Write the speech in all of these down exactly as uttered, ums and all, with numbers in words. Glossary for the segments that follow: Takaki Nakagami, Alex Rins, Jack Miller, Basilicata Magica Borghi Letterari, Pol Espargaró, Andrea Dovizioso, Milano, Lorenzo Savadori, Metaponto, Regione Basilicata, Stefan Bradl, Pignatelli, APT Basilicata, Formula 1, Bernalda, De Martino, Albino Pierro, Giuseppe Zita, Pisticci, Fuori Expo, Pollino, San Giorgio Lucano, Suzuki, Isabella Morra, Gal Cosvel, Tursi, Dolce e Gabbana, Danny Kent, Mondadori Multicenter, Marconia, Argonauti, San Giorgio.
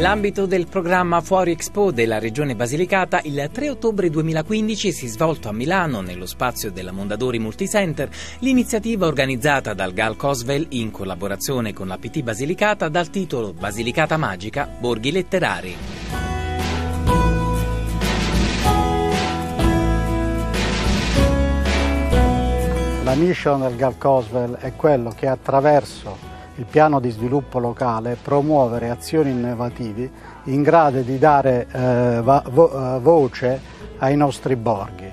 Nell'ambito del programma Fuori Expo della Regione Basilicata, il tre ottobre duemilaquindici si è svolto a Milano, nello spazio della Mondadori Multicenter, l'iniziativa organizzata dal Gal Cosvel in collaborazione con la P T Basilicata dal titolo Basilicata Magica Borghi Letterari. La mission del Gal Cosvel è quello che attraverso il piano di sviluppo locale promuovere azioni innovative in grado di dare eh, vo voce ai nostri borghi.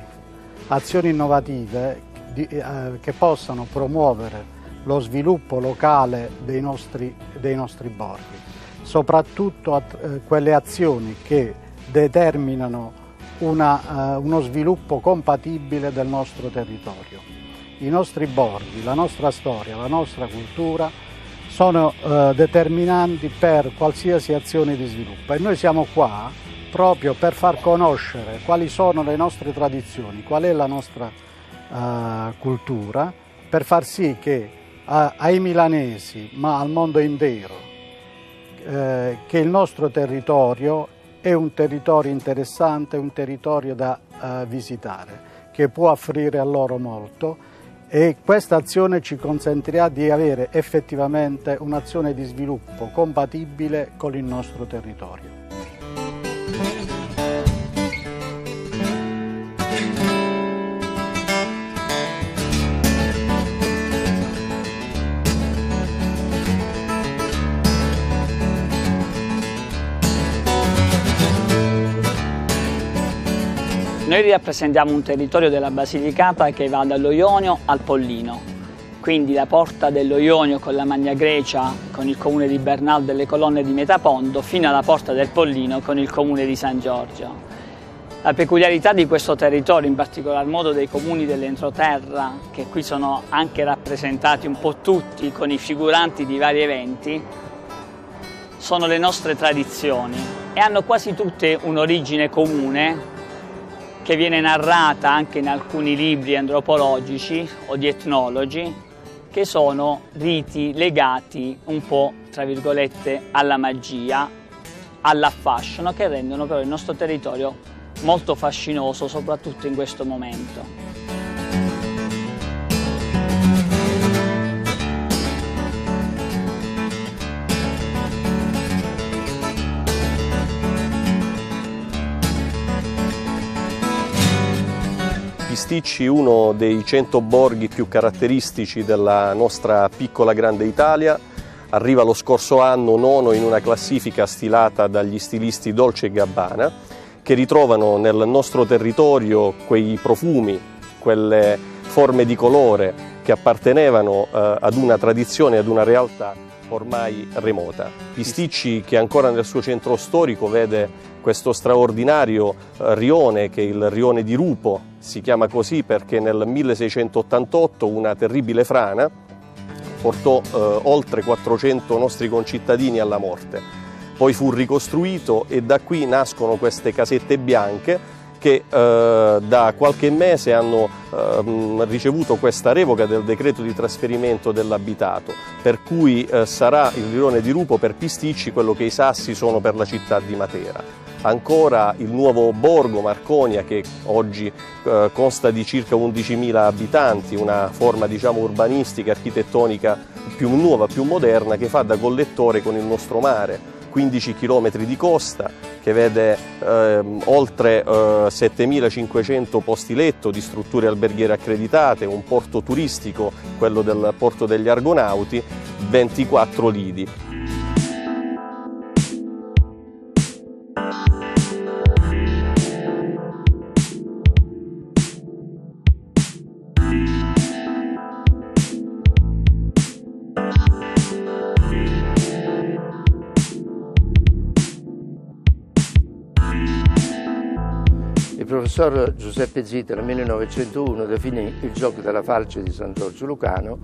Azioni innovative di, eh, che possano promuovere lo sviluppo locale dei nostri, dei nostri borghi, soprattutto eh, quelle azioni che determinano una, eh, uno sviluppo compatibile del nostro territorio. I nostri borghi, la nostra storia, la nostra cultura sono eh, determinanti per qualsiasi azione di sviluppo e noi siamo qua proprio per far conoscere quali sono le nostre tradizioni, qual è la nostra eh, cultura, per far sì che eh, ai milanesi, ma al mondo intero, eh, che il nostro territorio è un territorio interessante, un territorio da eh, visitare, che può offrire a loro molto. E questa azione ci consentirà di avere effettivamente un'azione di sviluppo compatibile con il nostro territorio. Noi rappresentiamo un territorio della Basilicata che va dallo Ionio al Pollino, quindi la porta dello Ionio con la Magna Grecia, con il comune di Bernalda e le colonne di Metaponto, fino alla porta del Pollino con il comune di San Giorgio. La peculiarità di questo territorio, in particolar modo dei comuni dell'entroterra, che qui sono anche rappresentati un po' tutti con i figuranti di vari eventi, sono le nostre tradizioni e hanno quasi tutte un'origine comune, che viene narrata anche in alcuni libri antropologici o di etnologi, che sono riti legati un po', tra virgolette, alla magia, all'affascino, che rendono però il nostro territorio molto fascinoso, soprattutto in questo momento. Pisticci, uno dei cento borghi più caratteristici della nostra piccola grande Italia, arriva lo scorso anno nono in una classifica stilata dagli stilisti Dolce e Gabbana, che ritrovano nel nostro territorio quei profumi, quelle forme di colore che appartenevano eh, ad una tradizione, ad una realtà ormai remota. Pisticci, che ancora nel suo centro storico vede questo straordinario rione, che è il rione Dirupo, si chiama così perché nel milleseicentottantotto una terribile frana portò eh, oltre quattrocento nostri concittadini alla morte. Poi fu ricostruito e da qui nascono queste casette bianche che eh, da qualche mese hanno eh, ricevuto questa revoca del decreto di trasferimento dell'abitato, per cui eh, sarà il rione Dirupo per Pisticci quello che i sassi sono per la città di Matera. Ancora il nuovo borgo Marconia, che oggi eh, consta di circa undicimila abitanti, una forma diciamo urbanistica, architettonica più nuova, più moderna, che fa da collettore con il nostro mare. quindici chilometri di costa che vede eh, oltre eh, settemilacinquecento posti letto di strutture alberghiere accreditate, un porto turistico, quello del porto degli Argonauti, ventiquattro lidi. Il professor Giuseppe Zita nel millenovecentouno definì il gioco della falce di San Giorgio Lucano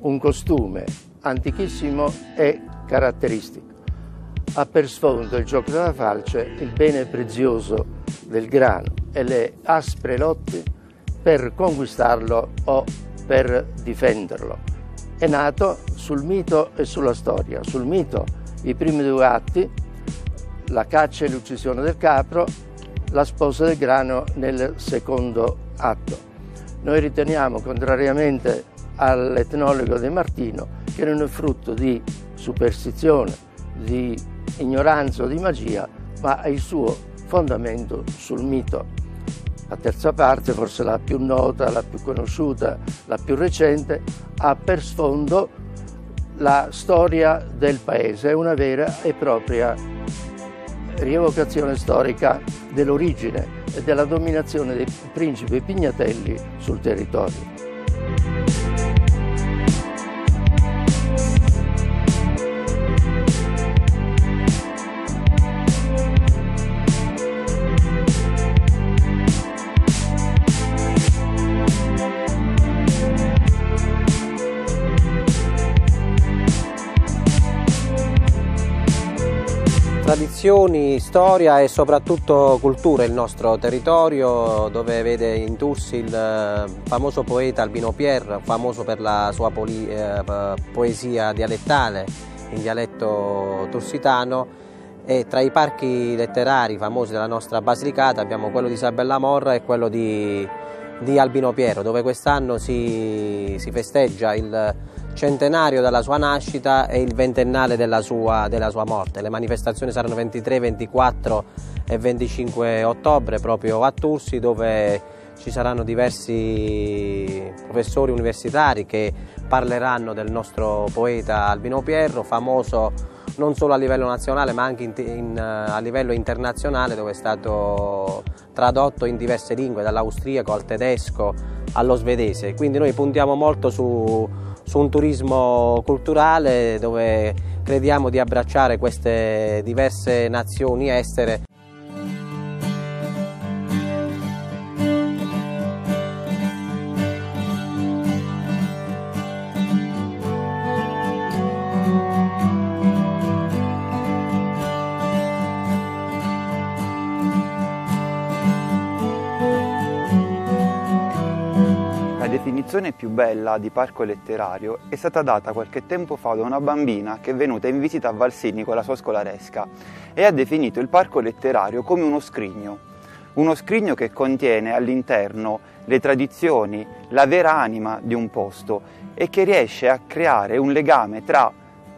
un costume antichissimo e caratteristico. Ha per sfondo il gioco della falce il bene prezioso del grano e le aspre lotte per conquistarlo o per difenderlo. È nato sul mito e sulla storia. Sul mito i primi due atti la caccia e l'uccisione del capro, la sposa del grano nel secondo atto. Noi riteniamo, contrariamente all'etnologo De Martino, che non è frutto di superstizione, di ignoranza o di magia, ma ha il suo fondamento sul mito. La terza parte, forse la più nota, la più conosciuta, la più recente, ha per sfondo la storia del paese, è una vera e propria rievocazione storica dell'origine e della dominazione dei principi Pignatelli sul territorio. Tradizioni, storia e soprattutto cultura, il nostro territorio dove vede in Tursi il famoso poeta Albino Pierro, famoso per la sua poesia dialettale in dialetto tursitano, e tra i parchi letterari famosi della nostra Basilicata abbiamo quello di Isabella Morra e quello di, di Albino Pierro, dove quest'anno si, si festeggia il centenario della sua nascita e il ventennale della sua, della sua morte. Le manifestazioni saranno ventitré, ventiquattro e venticinque ottobre proprio a Tursi, dove ci saranno diversi professori universitari che parleranno del nostro poeta Albino Pierro, famoso non solo a livello nazionale ma anche in, in, a livello internazionale, dove è stato tradotto in diverse lingue, dall'austriaco al tedesco allo svedese. Quindi noi puntiamo molto su su un turismo culturale dove crediamo di abbracciare queste diverse nazioni estere. La definizione più bella di parco letterario è stata data qualche tempo fa da una bambina che è venuta in visita a Valsini con la sua scolaresca e ha definito il parco letterario come uno scrigno, uno scrigno che contiene all'interno le tradizioni, la vera anima di un posto e che riesce a creare un legame tra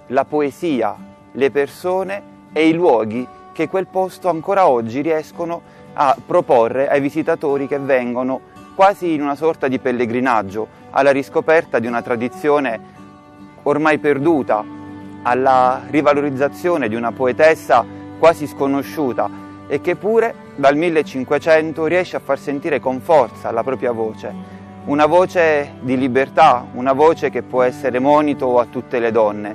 la poesia, le persone e i luoghi che quel posto ancora oggi riescono a proporre ai visitatori che vengono quasi in una sorta di pellegrinaggio, alla riscoperta di una tradizione ormai perduta, alla rivalorizzazione di una poetessa quasi sconosciuta e che pure dal millecinquecento riesce a far sentire con forza la propria voce, una voce di libertà, una voce che può essere monito a tutte le donne.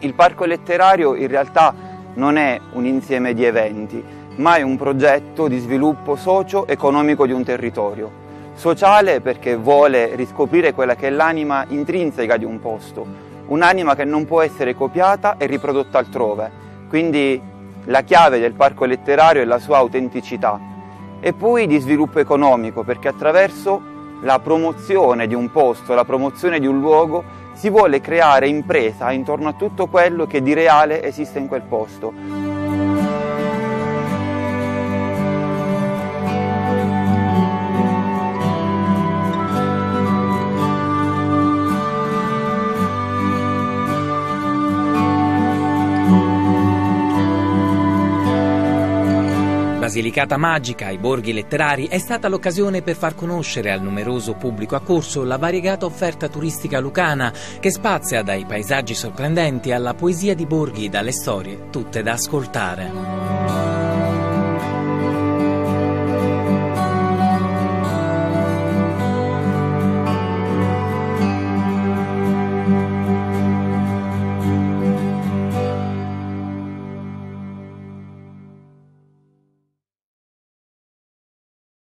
Il parco letterario in realtà non è un insieme di eventi, ma è un progetto di sviluppo socio-economico di un territorio. Sociale perché vuole riscoprire quella che è l'anima intrinseca di un posto, un'anima che non può essere copiata e riprodotta altrove. Quindi la chiave del parco letterario è la sua autenticità. E poi di sviluppo economico, perché attraverso la promozione di un posto, la promozione di un luogo, si vuole creare impresa intorno a tutto quello che di reale esiste in quel posto. Basilicata Magica, i borghi letterari, è stata l'occasione per far conoscere al numeroso pubblico accorso la variegata offerta turistica lucana, che spazia dai paesaggi sorprendenti alla poesia di borghi, dalle storie tutte da ascoltare.